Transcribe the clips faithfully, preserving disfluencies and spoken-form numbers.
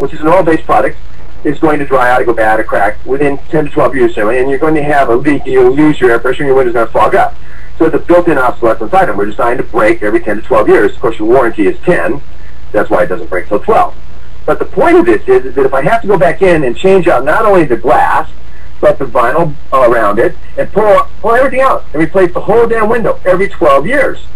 which is an oil-based product, is going to dry out or go bad or crack within ten to twelve years, certainly, and you're going to have a leak. You'll lose your air pressure and your window's going to fog up. So it's a built-in obsolescence item. We're designed to break every ten to twelve years. Of course, your warranty is ten. That's why it doesn't break till twelve. But the point of this is, is that if I have to go back in and change out not only the glass, but the vinyl around it, and pull, pull everything out and replace the whole damn window every twelve years.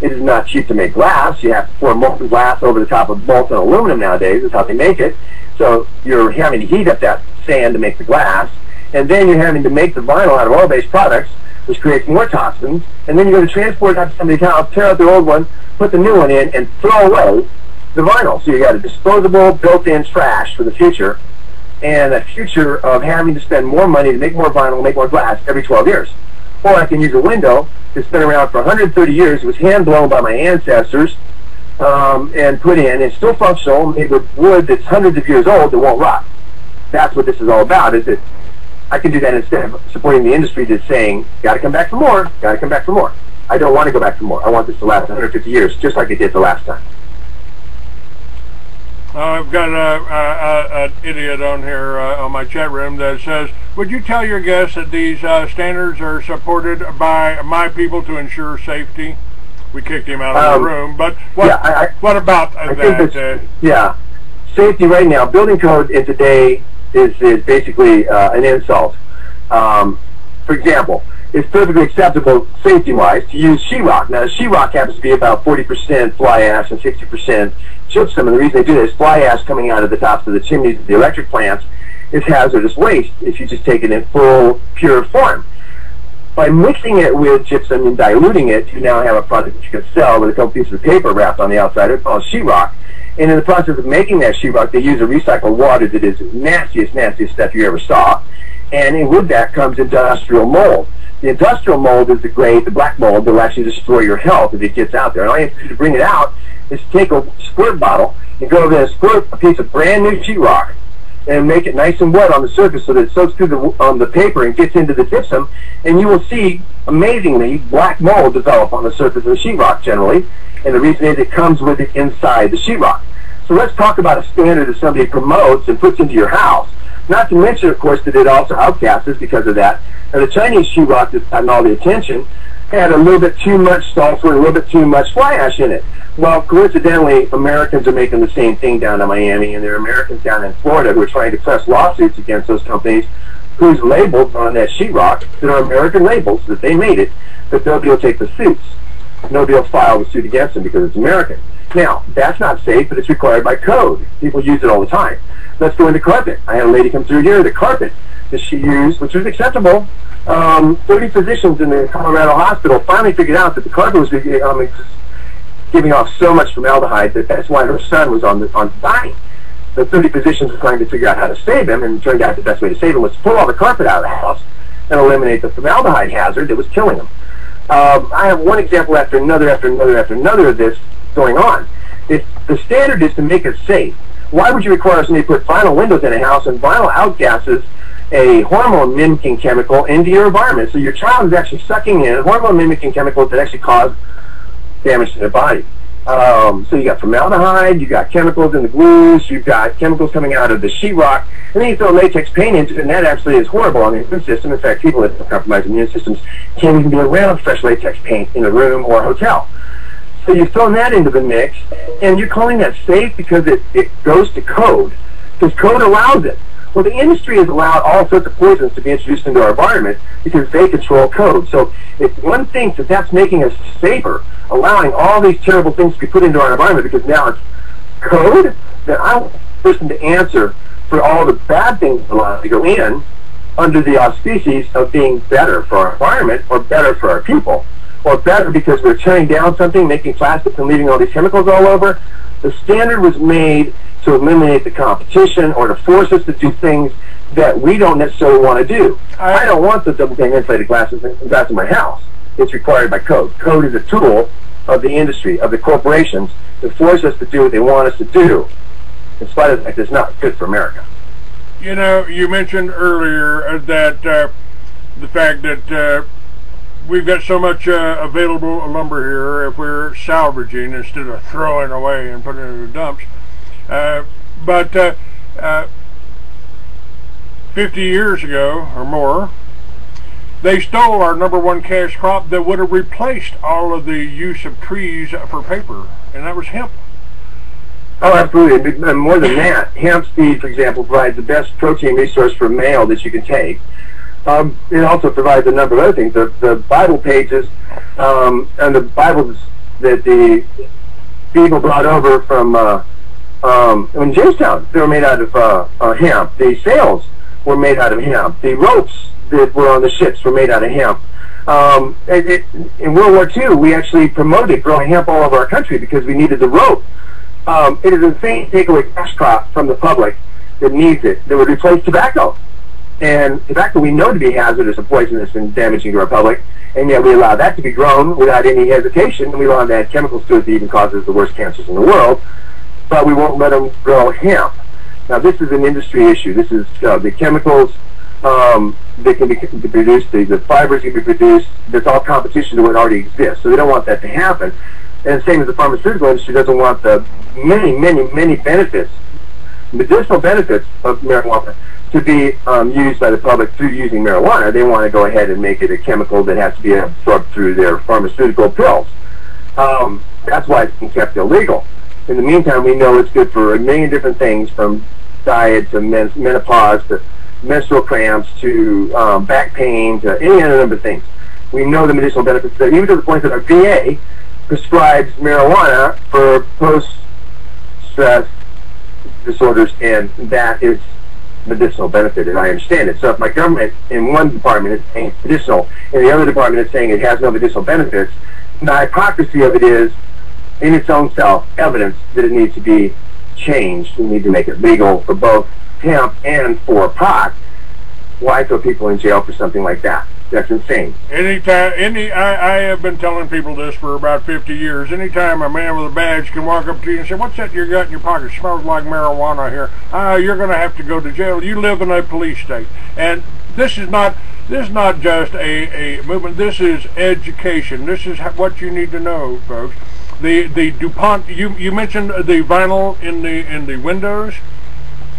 It is not cheap to make glass. You have to pour molten glass over the top of molten aluminum nowadays. That's how they make it. So you're having to heat up that sand to make the glass, and then you're having to make the vinyl out of oil-based products, which creates more toxins, and then you're going to transport it out to somebody's house, tear out the old one, put the new one in, and throw away the vinyl. So you got a disposable, built-in trash for the future, and a future of having to spend more money to make more vinyl, make more glass every twelve years. Or I can use a window that's been around for one hundred thirty years. It was hand-blown by my ancestors, um, and put in. It's still functional, made with wood that's hundreds of years old that won't rot. That's what this is all about, is that I can do that instead of supporting the industry that's saying, gotta come back for more, gotta come back for more. I don't want to go back for more. I want this to last one hundred fifty years, just like it did the last time. Uh, I've got an idiot on here uh, on my chat room that says, would you tell your guests that these uh, standards are supported by my people to ensure safety? We kicked him out of um, the room, but what, yeah, I, what about I that? Think uh, yeah, safety right now, building code in today is, is basically uh, an insult. Um, for example, it's perfectly acceptable safety-wise to use sheetrock. Now, sheetrock happens to be about forty percent fly ash and sixty percent gypsum, and the reason they do this, fly ash coming out of the tops of the chimneys of the electric plants is hazardous waste if you just take it in full, pure form. By mixing it with gypsum and diluting it, you now have a product that you can sell with a couple pieces of paper wrapped on the outside. It's called sheetrock. And in the process of making that sheetrock, they use a recycled water that is the nastiest, nastiest stuff you ever saw. And with that comes industrial mold. The industrial mold is the gray, the black mold that will actually destroy your health if it gets out there. And all you have to do to bring it out is take a squirt bottle and go over there and squirt a piece of brand new sheetrock and make it nice and wet on the surface so that it soaks through the, um, the paper and gets into the gypsum, and you will see, amazingly, black mold develop on the surface of the sheetrock generally, and the reason is it comes with it inside the sheetrock. So let's talk about a standard that somebody promotes and puts into your house. Not to mention, of course, that it also outcasts because of that. Now, the Chinese sheetrock that's gotten all the attention had a little bit too much sulfur and a little bit too much fly ash in it. Well, coincidentally, Americans are making the same thing down in Miami, and there are Americans down in Florida who are trying to press lawsuits against those companies whose labels on that sheetrock that are American labels, that they made it, but nobody will take the suits. Nobody will file the suit against them because it's American. Now, that's not safe, but it's required by code. People use it all the time. Let's go into carpet. I had a lady come through here, the carpet that she used, which was acceptable. Um, thirty physicians in the Colorado hospital finally figured out that the carpet was um, giving off so much formaldehyde that that's why her son was on the, on dying. The thirty physicians were trying to figure out how to save him, and it turned out the best way to save him was to pull all the carpet out of the house and eliminate the formaldehyde hazard that was killing him. Um, I have one example after another after another after another of this going on. If the standard is to make it safe, why would you require somebody to put vinyl windows in a house and vinyl outgases a hormone-mimicking chemical into your environment? So your child is actually sucking in hormone-mimicking chemicals that actually cause damage to their body. Um, so you got formaldehyde, you got chemicals in the glues, you've got chemicals coming out of the sheetrock, and then you throw latex paint into it, and that actually is horrible on the immune system. In fact, people with compromised immune systems can't even be around fresh latex paint in a room or a hotel. So you've thrown that into the mix, and you're calling that safe because it, it goes to code, because code allows it. Well, the industry has allowed all sorts of poisons to be introduced into our environment because they control code. So if one thinks that that's making us safer, allowing all these terrible things to be put into our environment because now it's code, then I want the person to answer for all the bad things allowed to go in under the auspices of being better for our environment or better for our people or better because we're tearing down something, making plastics and leaving all these chemicals all over. The standard was made to eliminate the competition or to force us to do things that we don't necessarily want to do. I, I don't want the double pane insulated glasses glass in my house. It's required by code. Code is a tool of the industry, of the corporations, to force us to do what they want us to do, in spite of the fact it's not good for America. You know, you mentioned earlier that uh, the fact that uh, we've got so much uh, available lumber here, if we're salvaging instead of throwing away and putting it in the dumps. Uh, But uh, uh, fifty years ago or more, they stole our number one cash crop that would have replaced all of the use of trees for paper, and that was hemp. Oh, absolutely. And more than that, hemp seed, for example, provides the best protein resource for male that you can take. Um, it also provides a number of other things. The, the Bible pages um, and the Bibles that the people brought over from uh, um, in Jamestown, they were made out of uh, uh, hemp. The sails were made out of hemp. The ropes that were on the ships were made out of hemp. Um, it, it, in World War Two, we actually promoted growing hemp all over our country because we needed the rope. Um, it is a thing to take away cash crop from the public that needs it, that would replace tobacco. And tobacco we know to be hazardous and poisonous and damaging to our public, and yet we allow that to be grown without any hesitation, and we allow them to add chemicals to it that even causes the worst cancers in the world, but we won't let them grow hemp. Now this is an industry issue. This is uh, the chemicals um, that can be produced, the, the fibers can be produced, that's all competition to what already exists, so they don't want that to happen. And the same as the pharmaceutical industry doesn't want the many, many, many benefits, medicinal benefits of marijuana to be um, used by the public through using marijuana. They want to go ahead and make it a chemical that has to be absorbed through their pharmaceutical pills. Um, that's why it's been kept illegal. In the meantime, we know it's good for a million different things, from diet to men menopause to menstrual cramps to um, back pain to any other number of things. We know the medicinal benefits, that even to the point that our V A prescribes marijuana for post-stress disorders, and that is medicinal benefit, and I understand it. So if my government in one department is saying medicinal, and the other department is saying it has no medicinal benefits, the hypocrisy of it is, in its own self, evidence that it needs to be changed. We need to make it legal for both hemp and for pot. Why throw people in jail for something like that? That's insane. Anytime, any, I, I have been telling people this for about fifty years. Anytime a man with a badge can walk up to you and say, "What's that you got in your pocket? Smells like marijuana here." Uh, you're going to have to go to jail. You live in a police state. And this is not, this is not just a, a movement. This is education. This is what you need to know, folks. The the DuPont. You you mentioned the vinyl in the in the windows.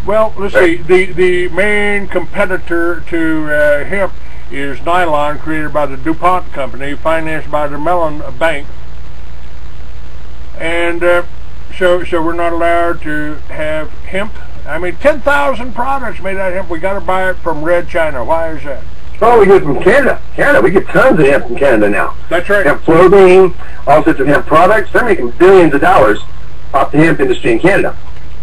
Well, let's see. The the main competitor to uh, hemp is nylon, created by the DuPont company, financed by the Mellon Bank, and uh, so so we're not allowed to have hemp. I mean, ten thousand products made out of hemp. We got to buy it from Red China. Why is that? Oh, we get it from Canada. Canada, we get tons of hemp from Canada now. That's right. Hemp clothing, all sorts of hemp products. They're making billions of dollars off the hemp industry in Canada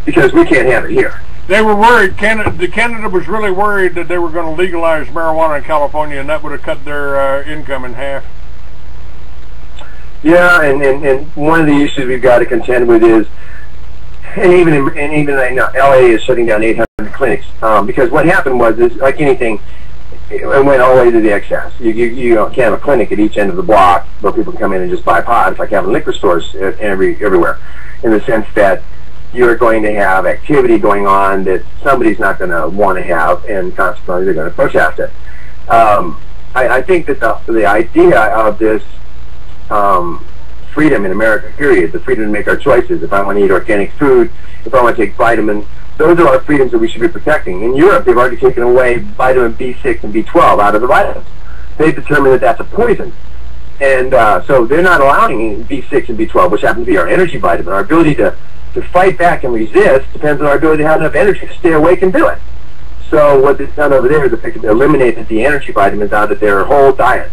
because we can't have it here. They were worried, Canada, Canada was really worried that they were going to legalize marijuana in California, and that would have cut their uh, income in half. Yeah, and, and, and one of the issues we've got to contend with is, and even in, and even in L A is shutting down eight hundred clinics, um, because what happened was, is, like anything, it went all the way to the excess. You, you, you can't have a clinic at each end of the block where people come in and just buy pot. It's like having liquor stores every, everywhere, in the sense that you're going to have activity going on that somebody's not going to want to have, and consequently they're going to protest it. Um, I, I think that the, the idea of this um, freedom in America, period, the freedom to make our choices, if I want to eat organic food, if I want to take vitamins, those are our freedoms that we should be protecting. In Europe, they've already taken away vitamin B six and B twelve out of the vitamins. They've determined that that's a poison. And uh, so they're not allowing B six and B twelve, which happen to be our energy vitamin. Our ability to to fight back and resist depends on our ability to have enough energy to stay awake and do it. So what they've done over there is they've eliminated the energy vitamins out of their whole diet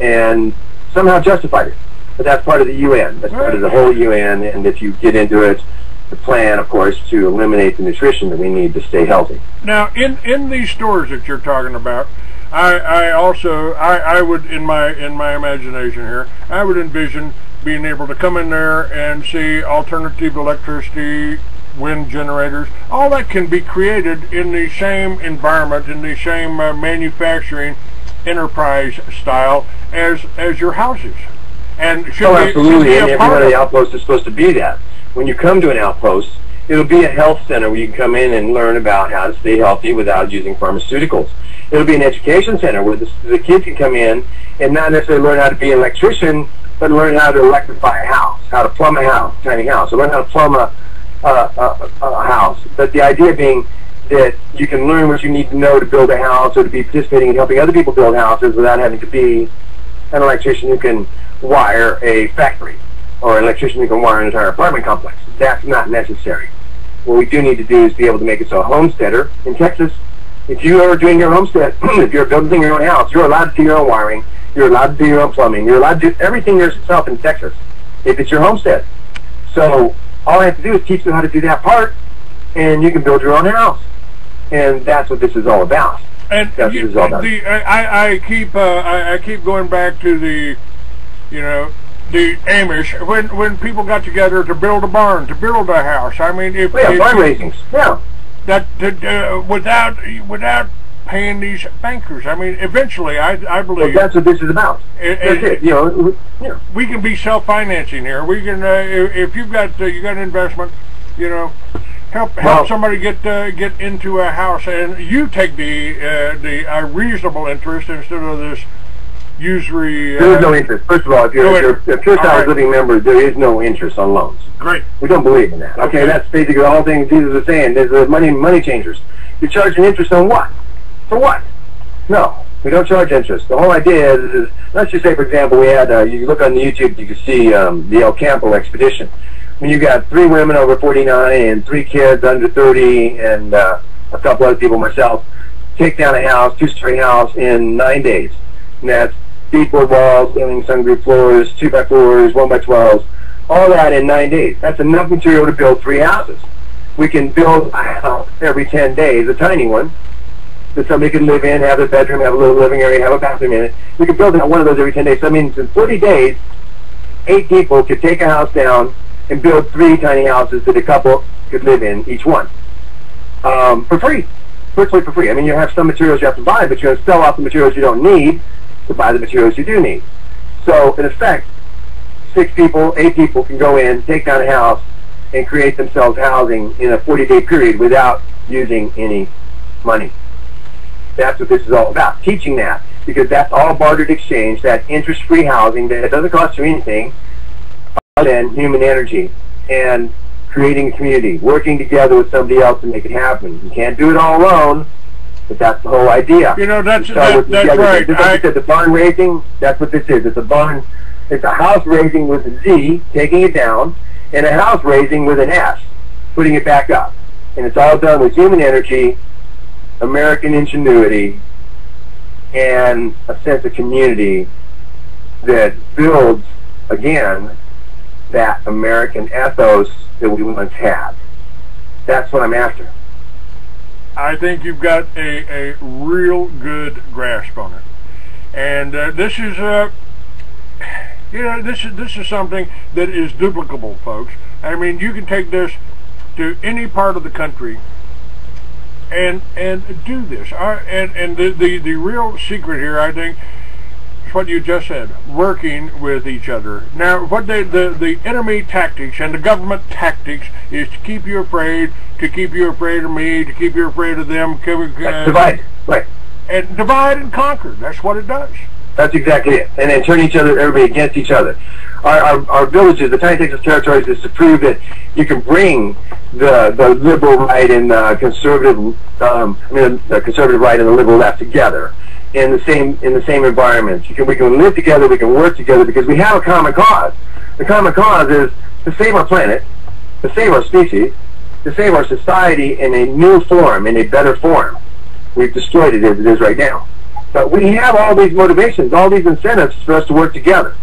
and somehow justified it. But that's part of the U N. That's part of the whole U N, and if you get into it, the plan, of course, to eliminate the nutrition that we need to stay healthy. Now, in, in these stores that you're talking about, I, I also, I, I would, in my, in my imagination here, I would envision being able to come in there and see alternative electricity, wind generators, all that can be created in the same environment, in the same uh, manufacturing enterprise style as as your houses. And should oh, absolutely, be, should be and every one of the outposts is supposed to be that. When you come to an outpost, it'll be a health center where you can come in and learn about how to stay healthy without using pharmaceuticals. It'll be an education center where the, the kids can come in and not necessarily learn how to be an electrician, but learn how to electrify a house, how to plumb a house, tiny house, or learn how to plumb a, uh, a, a house. But the idea being that you can learn what you need to know to build a house or to be participating in helping other people build houses without having to be an electrician who can wire a factory or an electrician who can wire an entire apartment complex. That's not necessary. What we do need to do is be able to make it so a homesteader in Texas, if you are doing your homestead, if you're building your own house, you're allowed to do your own wiring, you're allowed to do your own plumbing, you're allowed to do everything yourself in Texas if it's your homestead. So all I have to do is teach them how to do that part, and you can build your own house. And that's what this is all about. And that's you, what this is all about. The, I, I keep uh, I, I keep going back to the, you know, the Amish, when when people got together to build a barn, to build a house. I mean, if, well, yeah, if barn raisings, yeah. That uh, without without paying these bankers. I mean, eventually, I I believe well, that's what this is about. It, that's it. it. You know, yeah. We can be self-financing here. We can uh, if you've got uh, you got an investment, you know, help help well, somebody get uh, get into a house, and you take the uh, the uh, reasonable interest instead of this. Usury, uh, there is no interest. First of all, if you're, if you're a Pure Salvage Living member, there is no interest on loans. Great. We don't believe in that. Okay, okay. That's basically all things Jesus is saying. There's the money money changers. You charge an interest on what? For what? No, we don't charge interest. The whole idea is, is let's just say, for example, we had, uh, you look on YouTube, you can see um, the El Campo expedition. When you got three women over forty-nine and three kids under thirty and uh, a couple other people, myself, take down a house, two-story house, in nine days. And that's deepwood walls, ceiling, sun group floors, two by fours, one by twelves, all that in nine days. That's enough material to build three houses. We can build a house every ten days, a tiny one, that somebody can live in, have a bedroom, have a little living area, have a bathroom in it. We can build one of those every ten days. So I mean, in forty days, eight people could take a house down and build three tiny houses that a couple could live in, each one, um, for free, virtually for free. I mean, you have some materials you have to buy, but you're going to sell off the materials you don't need to buy the materials you do need. So in effect, six people, eight people can go in, take down a house, and create themselves housing in a forty-day period without using any money. That's what this is all about, teaching that, because that's all bartered exchange, that interest-free housing that doesn't cost you anything other than human energy and creating a community, working together with somebody else to make it happen. You can't do it all alone. But that's the whole idea. You know, that's, that, that's right. This, I, the barn raising, that's what this is. It's a barn, it's a house raising with a Z, taking it down, and a house raising with an S, putting it back up. And it's all done with human energy, American ingenuity, and a sense of community that builds, again, that American ethos that we once had. That's what I'm after. I think you've got a, a real good grasp on it, and uh, this is uh, you know this is this is something that is duplicable, folks. I mean, you can take this to any part of the country and and do this. I, and and the, the the real secret here, I think, is what you just said: working with each other. Now, what they, the the enemy tactics and the government tactics is to keep you afraid. To keep you afraid of me, to keep you afraid of them. Uh, divide, right. And divide and conquer, that's what it does. That's exactly it. And then turn each other, everybody against each other. Our, our, our villages, the Tiny Texas Territories, is to prove that you can bring the, the liberal right and the conservative, um, I mean, the conservative right and the liberal left together in the same in the same environment. You can, we can live together, we can work together, because we have a common cause. The common cause is to save our planet, to save our species, to save our society in a new form, in a better form. We've destroyed it as it is right now. But we have all these motivations, all these incentives for us to work together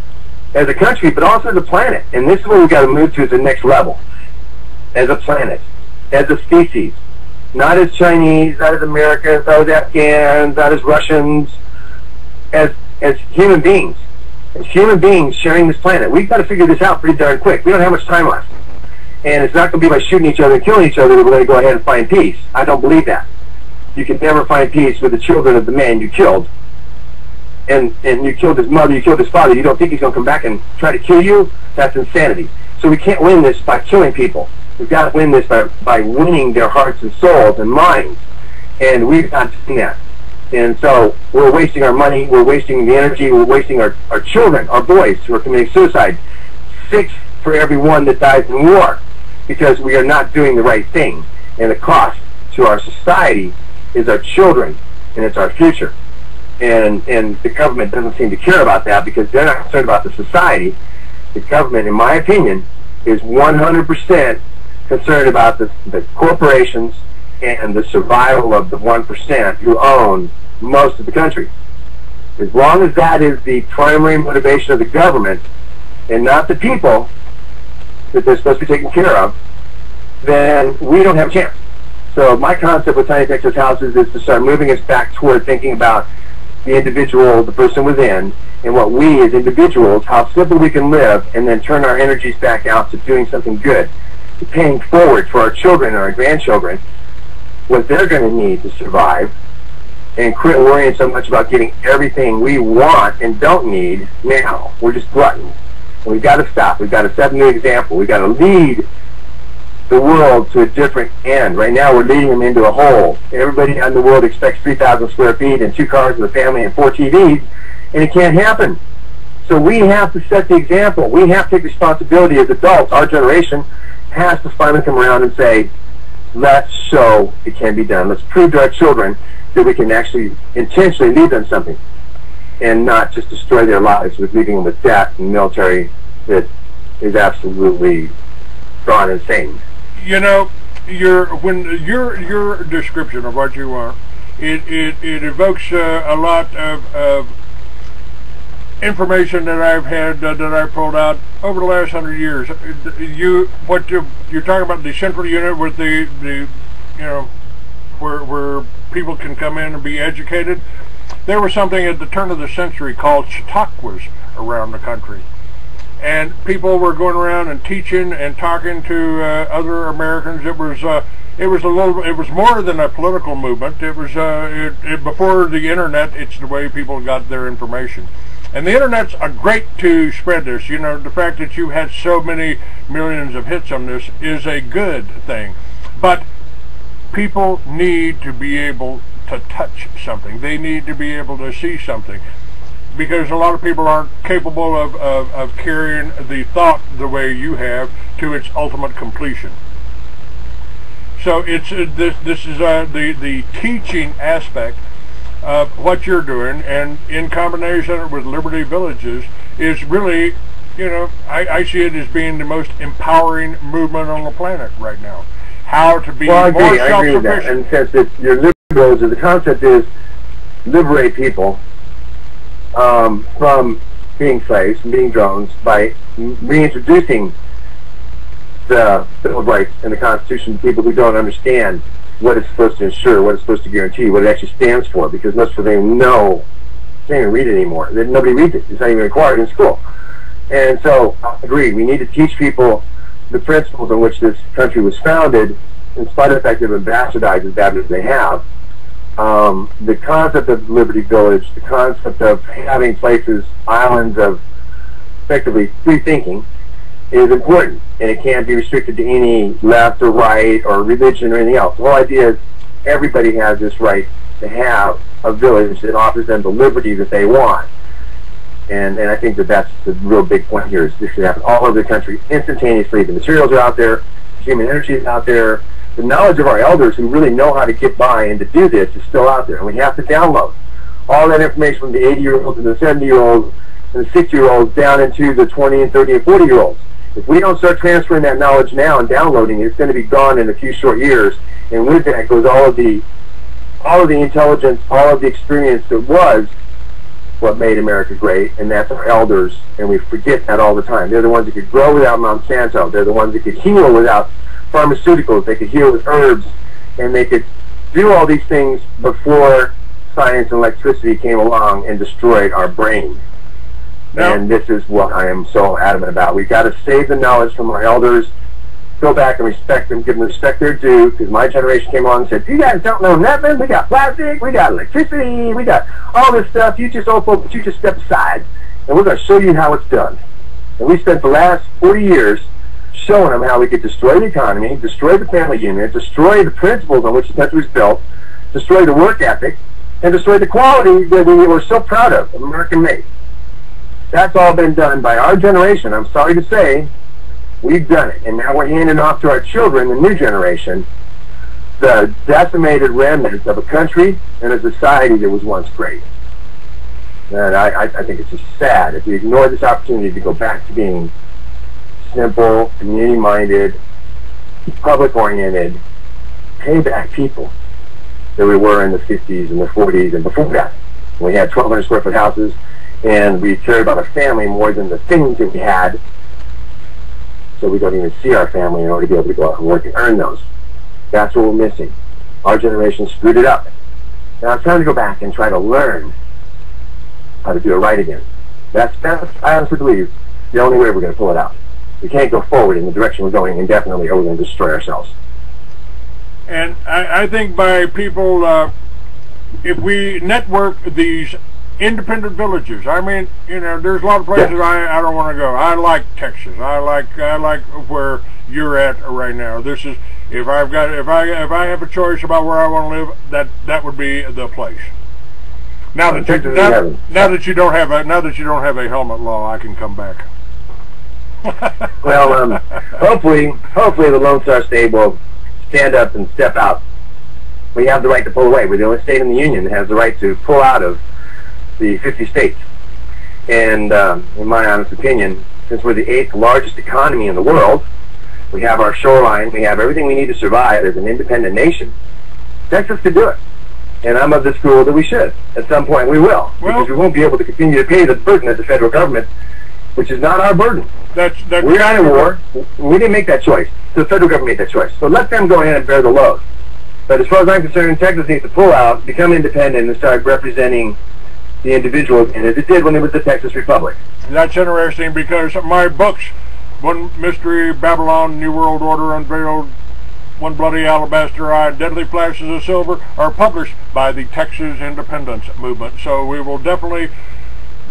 as a country, but also as a planet. And this is where we've got to move to the next level, as a planet, as a species, not as Chinese, not as Americans, not as Afghans, not as Russians, as, as human beings, as human beings sharing this planet. We've got to figure this out pretty darn quick. We don't have much time left. And it's not going to be by shooting each other and killing each other that we're going to go ahead and find peace. I don't believe that. You can never find peace with the children of the man you killed. And and you killed his mother, you killed his father, you don't think he's going to come back and try to kill you? That's insanity. So we can't win this by killing people. We've got to win this by, by winning their hearts and souls and minds. And we've not seen that. And so we're wasting our money, we're wasting the energy, we're wasting our, our children, our boys who are committing suicide. Six for every one that dies in war. because we are not doing the right thing. And the cost to our society is our children, and it's our future. And, and the government doesn't seem to care about that, because they're not concerned about the society. The government, in my opinion, is one hundred percent concerned about the, the corporations and the survival of the one percent who own most of the country. As long as that is the primary motivation of the government and not the people that they're supposed to be taking care of, then we don't have a chance. So my concept with Tiny Texas Houses is to start moving us back toward thinking about the individual, the person within, and what we as individuals, how simple we can live, and then turn our energies back out to doing something good, to paying forward for our children and our grandchildren what they're going to need to survive, and quit worrying so much about getting everything we want and don't need now. We're just gluttons. And we've got to stop. We've got to set a new example. We've got to lead the world to a different end. Right now we're leading them into a hole. Everybody in the world expects three thousand square feet and two cars and a family and four T Vs, and it can't happen. So we have to set the example. We have to take responsibility as adults. Our generation has to finally come around and say, let's show it can be done. Let's prove to our children that we can actually intentionally leave them something and not just destroy their lives with leaving them with debt and military that is absolutely gone insane. You know, your when your your description of what you are, it it, it evokes uh, a lot of, of information that I've had uh, that I've pulled out over the last hundred years. You what you you're talking about the central unit with the the you know where where people can come in and be educated. There was something at the turn of the century called Chautauquas around the country, and people were going around and teaching and talking to uh, other Americans. It was uh, it was a little it was more than a political movement. It was uh, it, it, before the internet. It's the way people got their information, and the internet's a great to spread this. You know, the fact that you had so many millions of hits on this is a good thing, but people need to be able to touch something. They need to be able to see something, because a lot of people aren't capable of, of, of carrying the thought the way you have to its ultimate completion. So it's uh, this this is uh, the the teaching aspect of what you're doing, and in combination with Liberty Villages is really, you know, I, I see it as being the most empowering movement on the planet right now. How to be well, more self-sufficient. And since it's your liberals, the concept is liberate people um, from being slaves, from being drones, by reintroducing the Bill of Rights and the Constitution to people who don't understand what it's supposed to ensure, what it's supposed to guarantee, what it actually stands for, because most of them know, they can't even read it anymore. Nobody reads it. It's not even required in school. And so, I agree, we need to teach people the principles on which this country was founded, in spite of the fact they've been bastardized as bad as they have. Um, the concept of Liberty Village, the concept of having places, islands of effectively free thinking, is important, and it can't be restricted to any left or right or religion or anything else. The whole idea is everybody has this right to have a village that offers them the liberty that they want. And, and I think that that's the real big point here, is this should happen all over the country instantaneously. The materials are out there, human energy is out there, the knowledge of our elders who really know how to get by and to do this is still out there, and we have to download all that information from the eighty-year-olds and the seventy-year-olds and the sixty-year-olds down into the twenty and thirty and forty-year-olds. If we don't start transferring that knowledge now and downloading it, it's going to be gone in a few short years, and with that goes all of the, all of the intelligence, all of the experience that was what made America great, and that's our elders, and we forget that all the time. They're the ones that could grow without Monsanto. They're the ones that could heal without pharmaceuticals. They could heal with herbs, and they could do all these things before science and electricity came along and destroyed our brain. Now, and this is what I am so adamant about. We've got to save the knowledge from our elders, go back and respect them, give them respect their due, because my generation came along and said, you guys don't know nothing, we got plastic, we got electricity, we got all this stuff, you just old folks, you just step aside, and we're going to show you how it's done. And we spent the last forty years showing them how we could destroy the economy, destroy the family unit, destroy the principles on which the country was built, destroy the work ethic, and destroy the quality that we were so proud of, American made. That's all been done by our generation, I'm sorry to say, We've done it, and now we're handing off to our children, the new generation, the decimated remnants of a country and a society that was once great. And I, I think it's just sad if we ignore this opportunity to go back to being simple, community-minded, public-oriented, payback people that we were in the fifties and the forties and before that. We had twelve hundred square foot houses, and we cared about our family more than the things that we had, so we don't even see our family in order to be able to go out and work and earn those. That's what we're missing. Our generation screwed it up. Now it's time to go back and try to learn how to do it right again. That's, that's I honestly believe, the only way we're going to pull it out. We can't go forward in the direction we're going indefinitely, or we're going to destroy ourselves. And I, I think by people, uh, if we network these independent villages, I mean, you know, there's a lot of places yeah. I, I don't want to go. I like Texas. I like I like where you're at right now. This is if I've got if I if I have a choice about where I want to live, that that would be the place. Now that you, now, now that you don't have a now that you don't have a helmet law, I can come back. Well, um, hopefully, hopefully the Lone Star State will stand up and step out. We have the right to pull away. We're the only state in the union that has the right to pull out of the fifty states. And um, in my honest opinion, since we're the eighth largest economy in the world, we have our shoreline, we have everything we need to survive as an independent nation. Texas could do it. And I'm of the school that we should. At some point we will. Well, because we won't be able to continue to pay the burden of the federal government, which is not our burden. That's, that's we're not in war. We didn't make that choice. The federal government made that choice. So let them go ahead and bear the load. But as far as I'm concerned, Texas needs to pull out, become independent, and start representing the individuals, and as it did when it was the Texas Republic. And that's interesting, because my books, One Mystery, Babylon, New World Order Unveiled, One Bloody Alabaster Eye, Deadly Flashes of Silver, are published by the Texas Independence Movement. So we will definitely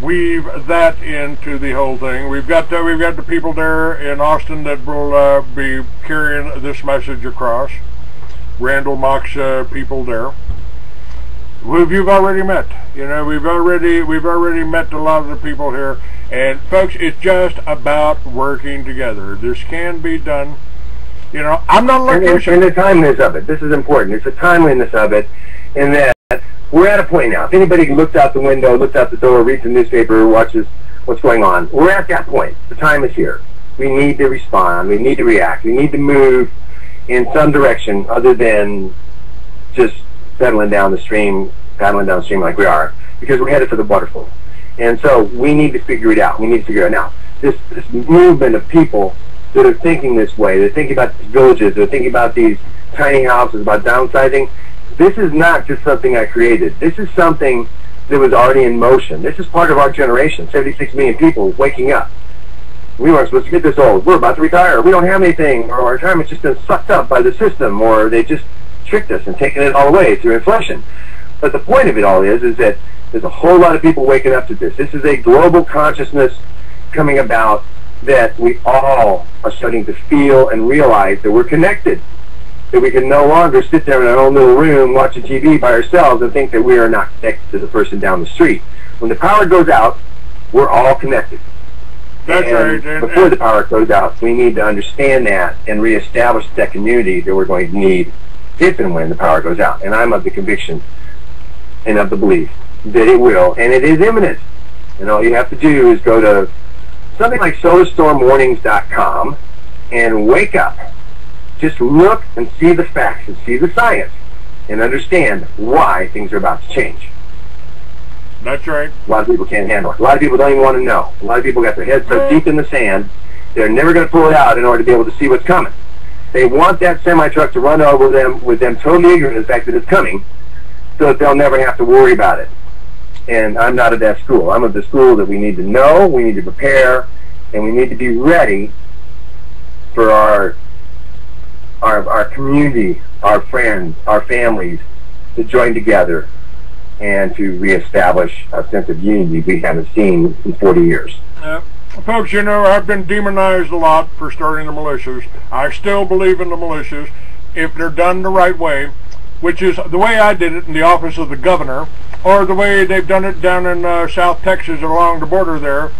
weave that into the whole thing. We've got the, we've got the people there in Austin that will uh, be carrying this message across. Randall Mock's uh, people there, who you've already met. You know, we've already we've already met a lot of the people here. And folks, it's just about working together. This can be done. You know, I'm not looking. And, and the timeliness of it. This is important. It's the timeliness of it, in that we're at a point now. If anybody looked out the window, looked out the door, reads the newspaper, watches what's going on, we're at that point. The time is here. We need to respond. We need to react. We need to move in some direction other than just pedaling down the stream, paddling down the stream like we are, because we're headed for the waterfall. And so we need to figure it out. We need to figure it out now. This, this movement of people that are thinking this way, they're thinking about these villages, they're thinking about these tiny houses, about downsizing. This is not just something I created. This is something that was already in motion. This is part of our generation, seventy-six million people waking up. We weren't supposed to get this old. We're about to retire. We don't have anything, or our retirement's just been sucked up by the system, or they just tricked us and taken it all away through inflation. But the point of it all is, is that there's a whole lot of people waking up to this. This is a global consciousness coming about that we all are starting to feel and realize that we're connected, that we can no longer sit there in our own little room watching T V by ourselves and think that we are not connected to the person down the street. When the power goes out, we're all connected. That's and right. And, before and, the power goes out, we need to understand that and reestablish that community that we're going to need if and when the power goes out. And I'm of the conviction and of the belief that it will, and it is imminent. And all you have to do is go to something like solar storm warnings dot com and wake up. Just look and see the facts and see the science and understand why things are about to change. That's right. A lot of people can't handle it. A lot of people don't even want to know. A lot of people got their heads so deep in the sand, they're never going to pull it out in order to be able to see what's coming. They want that semi-truck to run over them with them totally ignorant of the fact that it's coming, so that they'll never have to worry about it. And I'm not of that school. I'm of the school that we need to know, we need to prepare, and we need to be ready for our our, our community, our friends, our families to join together and to reestablish a sense of unity we haven't seen in forty years. Yep. Folks, you know, I've been demonized a lot for starting the militias. I still believe in the militias if they're done the right way, which is the way I did it in the office of the governor, or the way they've done it down in uh, South Texas along the border there.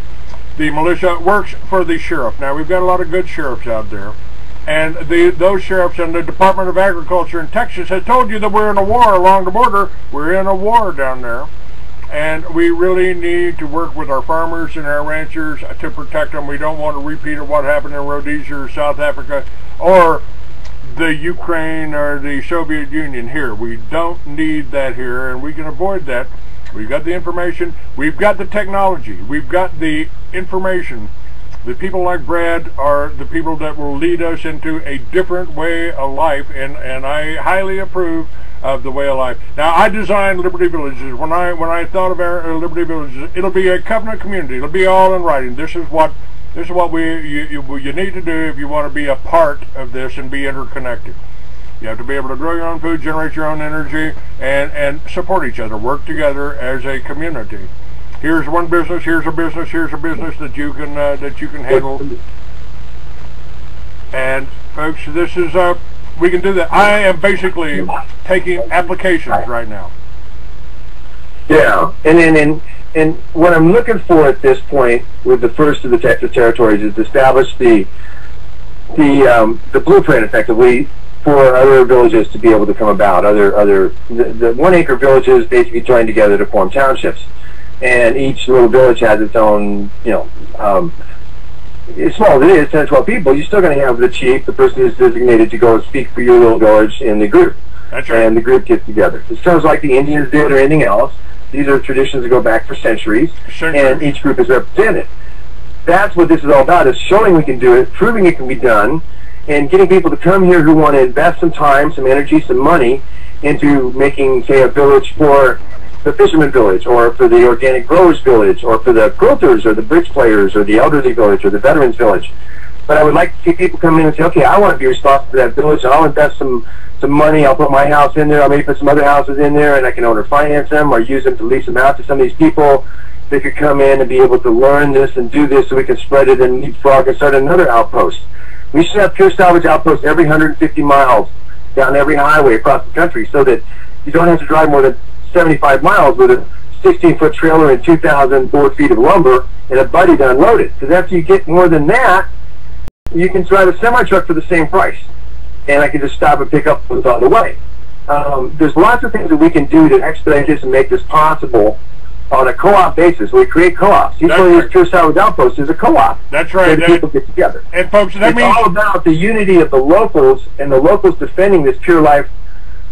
The militia works for the sheriff. Now, we've got a lot of good sheriffs out there. And the, those sheriffs and the Department of Agriculture in Texas has told you that we're in a war along the border. We're in a war down there. And we really need to work with our farmers and our ranchers to protect them. We don't want to repeat of what happened in Rhodesia or South Africa or the Ukraine or the Soviet Union here. We don't need that here, and we can avoid that. We've got the information. We've got the technology. We've got the information. The people like Brad are the people that will lead us into a different way of life, and, and I highly approve of the way of life. Now, I designed Liberty Villages. When I when I thought of our Liberty Villages, it'll be a covenant community. It'll be all in writing. This is what this is what we you, you, you need to do if you want to be a part of this and be interconnected. You have to be able to grow your own food, generate your own energy, and and support each other. Work together as a community. Here's one business. Here's a business. Here's a business that you can uh, that you can handle. And folks, this is a. Uh, We can do that. I am basically taking applications right now. Yeah, and and, and and what I'm looking for at this point with the first of the Texas territories is to establish the the um, the blueprint effectively for other villages to be able to come about. Other other the, the one acre villages basically joined together to form townships, and each little village has its own you know. Um, As small as it is, ten or twelve people, you're still going to have the chief, the person who's designated to go and speak for your little village in the group. That's right. And the group gets together. It's sort of like the Indians did or anything else. These are traditions that go back for centuries, sure, and sure. Each group is represented. That's what this is all about, is showing we can do it, proving it can be done, and getting people to come here who want to invest some time, some energy, some money into making, say, a village for the fisherman village, or for the organic growers village, or for the quilters, or the bridge players, or the elderly village, or the veterans village. But I would like to see people come in and say, okay, I want to be responsible for that village, and I'll invest some, some money, I'll put my house in there, I'll maybe put some other houses in there, and I can owner finance them, or use them to lease them out to some of these people that could come in and be able to learn this and do this so we can spread it and leapfrog and start another outpost. We should have Pure Salvage Outposts every one hundred fifty miles down every highway across the country so that you don't have to drive more than seventy-five miles with a sixteen foot trailer and two thousand board feet of lumber and a buddy to unload it. Because after you get more than that, you can drive a semi truck for the same price, and I can just stop and pick up what's on the way. Um, there's lots of things that we can do to expedite this and make this possible on a co-op basis. We create co-ops. Each one of these Pure Salvage Outposts is a co-op. That's right. That people get together. And folks, that it's means all about the unity of the locals and the locals defending this pure life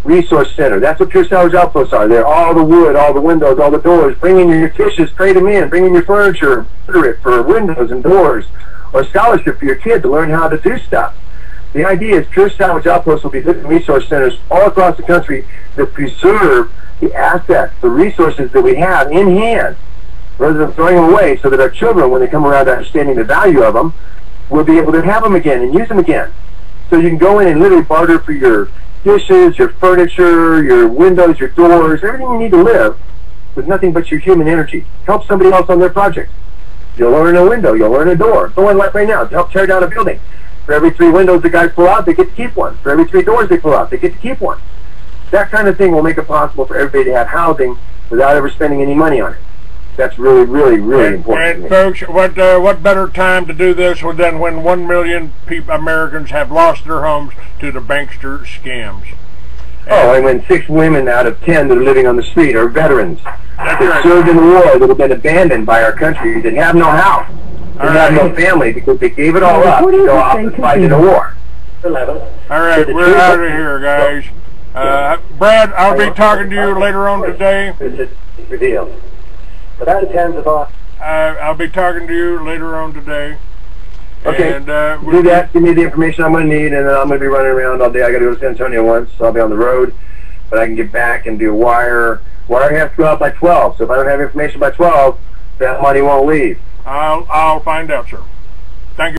resource center. That's what Pure Salvage Outposts are. They're all the wood, all the windows, all the doors. Bring in your fishes, trade them in. Bring in your furniture, order it for windows and doors, or scholarship for your kid to learn how to do stuff. The idea is Pure Salvage Outposts will be different resource centers all across the country that preserve the assets, the resources that we have in hand, rather than throwing them away, so that our children, when they come around understanding the value of them, will be able to have them again and use them again. So you can go in and literally barter for your dishes, your furniture, your windows, your doors, everything you need to live with nothing but your human energy. Help somebody else on their project. You'll learn a window, you'll learn a door. Go on like right now, help tear down a building. For every three windows the guys pull out, they get to keep one. For every three doors they pull out, they get to keep one. That kind of thing will make it possible for everybody to have housing without ever spending any money on it. That's really, really, really and, important. And folks, what uh, what better time to do this than when one million people, Americans have lost their homes to the bankster scams? And oh, and when six women out of ten that are living on the street are veterans that right. served in the war, that have been abandoned by our country, that have no house, that right. have no family because they gave it all up to go off and fight in a war. All right, so we're out of here, guys. Uh, Brad, I'll be talking to you later on today. Deal. Without hands of off. I'll be talking to you later on today. Okay. And, uh, we'll do that. Give me the information I'm going to need, and then I'm going to be running around all day. I got to go to San Antonio once, so I'll be on the road. But I can get back and do a wire. Wire has to go out by twelve. So if I don't have information by twelve, that money won't leave. I'll I'll find out, sir.